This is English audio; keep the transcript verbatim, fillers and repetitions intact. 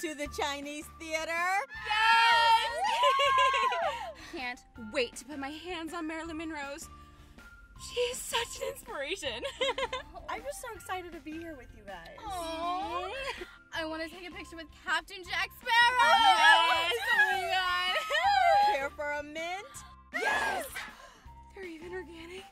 to the Chinese theater? Yes! Can't wait to put my hands on Marilyn Monroe's. She is such an inspiration. I'm just so excited to be here with you guys. Aww. I want to take a picture with Captain Jack Sparrow. Yes, oh my God. Care for a mint? Yes! They're even organic.